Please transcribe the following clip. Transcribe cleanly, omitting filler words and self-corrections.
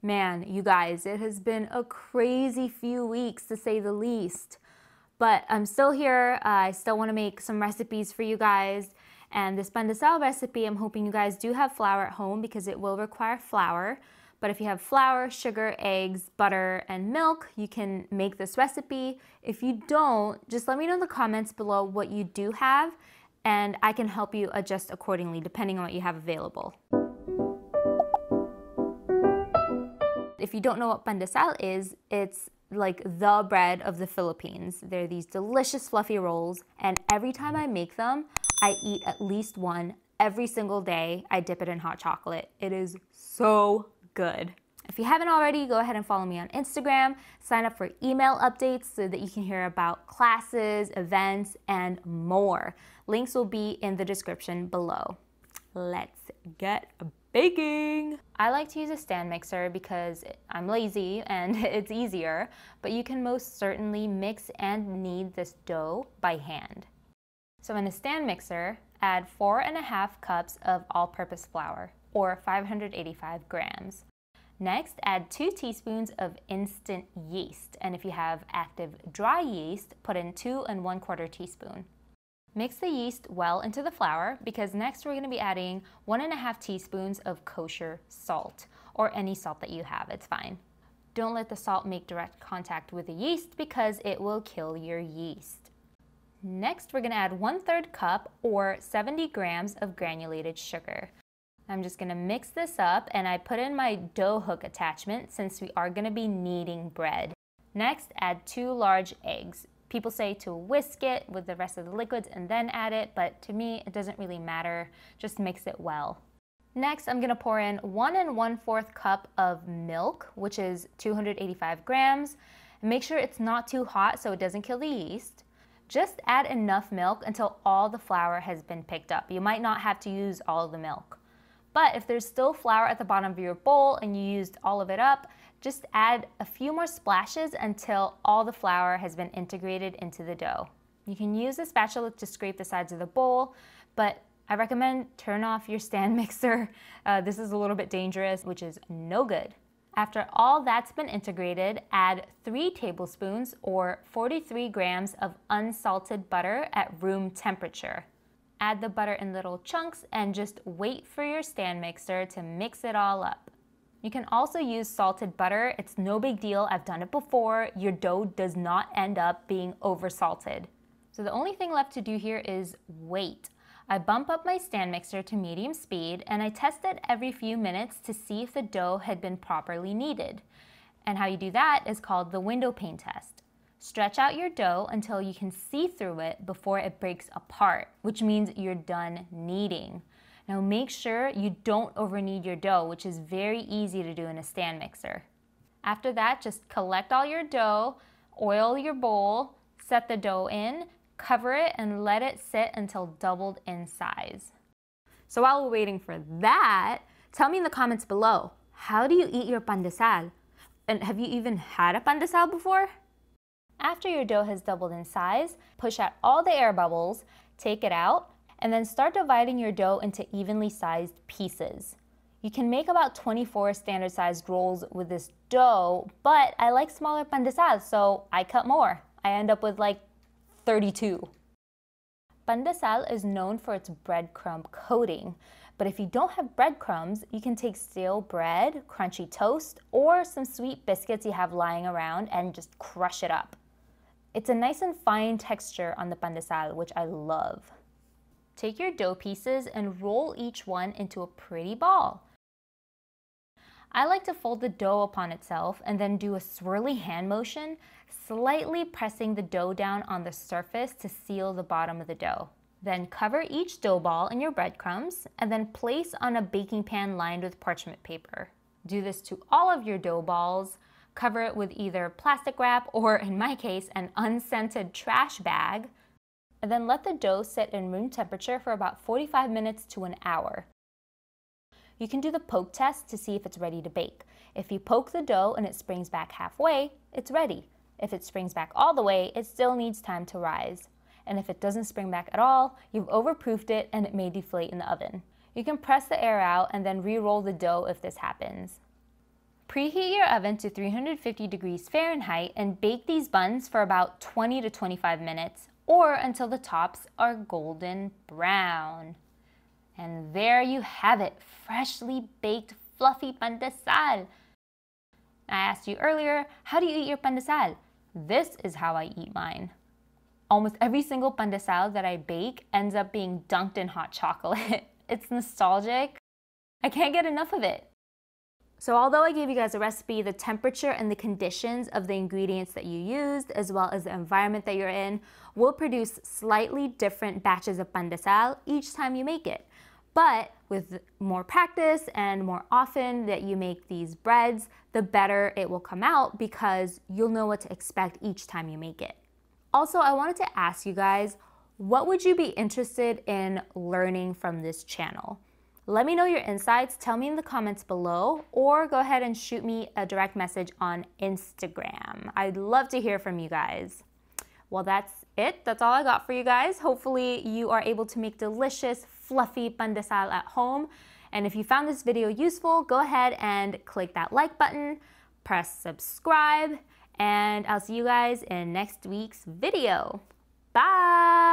Man, you guys, it has been a crazy few weeks to say the least, but I'm still here. I still want to make some recipes for you guys, and this pandesal recipe, I'm hoping you guys do have flour at home because it will require flour. But if you have flour, sugar, eggs, butter, and milk, you can make this recipe. If you don't, just let me know in the comments below what you do have, and I can help you adjust accordingly depending on what you have available. If you don't know what pandesal is, it's like the bread of the Philippines. They're these delicious fluffy rolls, and every time I make them, I eat at least one every single day. I dip it in hot chocolate. It is so good. If you haven't already, go ahead and follow me on Instagram. Sign up for email updates so that you can hear about classes, events, and more. Links will be in the description below. Let's get baking! I like to use a stand mixer because I'm lazy and it's easier, but you can most certainly mix and knead this dough by hand. So in a stand mixer, add 4.5 cups of all-purpose flour, or 585 grams. Next, add 2 teaspoons of instant yeast, and if you have active dry yeast, put in 2 1/4 teaspoons. Mix the yeast well into the flour because next we're going to be adding 1.5 teaspoons of kosher salt, or any salt that you have, it's fine. Don't let the salt make direct contact with the yeast because it will kill your yeast. Next, we're going to add 1/3 cup or 70 grams of granulated sugar. I'm just going to mix this up, and I put in my dough hook attachment since we are going to be kneading bread. Next, add 2 large eggs. People say to whisk it with the rest of the liquids and then add it, but to me, it doesn't really matter. Just mix it well. Next, I'm gonna pour in 1 1/4 cup of milk, which is 285 grams. Make sure it's not too hot so it doesn't kill the yeast. Just add enough milk until all the flour has been picked up. You might not have to use all the milk. But if there's still flour at the bottom of your bowl and you used all of it up, just add a few more splashes until all the flour has been integrated into the dough. You can use a spatula to scrape the sides of the bowl, but I recommend turn off your stand mixer. This is a little bit dangerous, which is no good. After all that's been integrated, add 3 tablespoons or 43 grams of unsalted butter at room temperature. Add the butter in little chunks and just wait for your stand mixer to mix it all up. You can also use salted butter. It's no big deal. I've done it before. Your dough does not end up being oversalted. So the only thing left to do here is wait. I bump up my stand mixer to medium speed, and I test it every few minutes to see if the dough had been properly kneaded. And how you do that is called the window pane test. Stretch out your dough until you can see through it before it breaks apart, which means you're done kneading. Now make sure you don't overknead your dough, which is very easy to do in a stand mixer. After that, just collect all your dough, oil your bowl, set the dough in, cover it, and let it sit until doubled in size. So while we're waiting for that, tell me in the comments below, how do you eat your pandesal? And have you even had a pandesal before? After your dough has doubled in size, push out all the air bubbles, take it out, and then start dividing your dough into evenly sized pieces. You can make about 24 standard sized rolls with this dough, but I like smaller pandesal, so I cut more. I end up with like 32. Pandesal is known for its breadcrumb coating, but if you don't have breadcrumbs, you can take stale bread, crunchy toast, or some sweet biscuits you have lying around and just crush it up. It's a nice and fine texture on the pandesal, which I love. Take your dough pieces and roll each one into a pretty ball. I like to fold the dough upon itself and then do a swirly hand motion, slightly pressing the dough down on the surface to seal the bottom of the dough. Then cover each dough ball in your breadcrumbs and then place on a baking pan lined with parchment paper. Do this to all of your dough balls. Cover it with either plastic wrap or, in my case, an unscented trash bag. And then let the dough sit in room temperature for about 45 minutes to an hour. You can do the poke test to see if it's ready to bake. If you poke the dough and it springs back halfway, it's ready. If it springs back all the way, it still needs time to rise. And if it doesn't spring back at all, you've overproofed it and it may deflate in the oven. You can press the air out and then re-roll the dough if this happens. Preheat your oven to 350 degrees Fahrenheit and bake these buns for about 20 to 25 minutes or until the tops are golden brown. And there you have it, freshly baked fluffy pandesal. I asked you earlier, how do you eat your pandesal? This is how I eat mine. Almost every single pandesal that I bake ends up being dunked in hot chocolate. It's nostalgic. I can't get enough of it. So although I gave you guys a recipe, the temperature and the conditions of the ingredients that you used, as well as the environment that you're in, will produce slightly different batches of pandesal each time you make it. But with more practice and more often that you make these breads, the better it will come out because you'll know what to expect each time you make it. Also, I wanted to ask you guys, what would you be interested in learning from this channel? Let me know your insights, tell me in the comments below, or go ahead and shoot me a direct message on Instagram. I'd love to hear from you guys. Well, that's it. That's all I got for you guys. Hopefully you are able to make delicious, fluffy pandesal at home. And if you found this video useful, go ahead and click that like button, press subscribe, and I'll see you guys in next week's video. Bye!